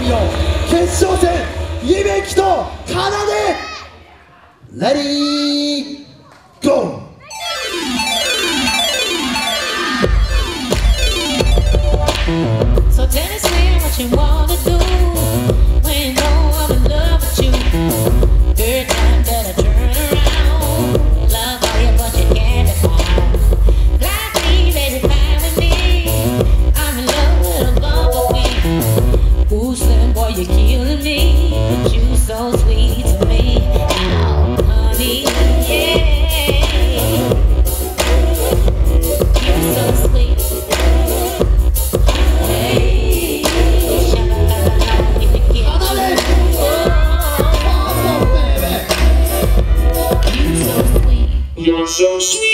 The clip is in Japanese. みよう。決勝戦、夢希とかなで、レディーゴー。So sweet.